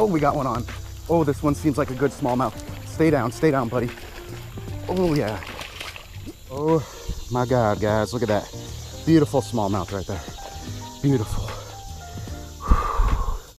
Oh, we got one on. Oh, this one seems like a good smallmouth. Stay down, buddy. Oh, yeah. Oh, my God, guys. Look at that. Beautiful smallmouth right there. Beautiful.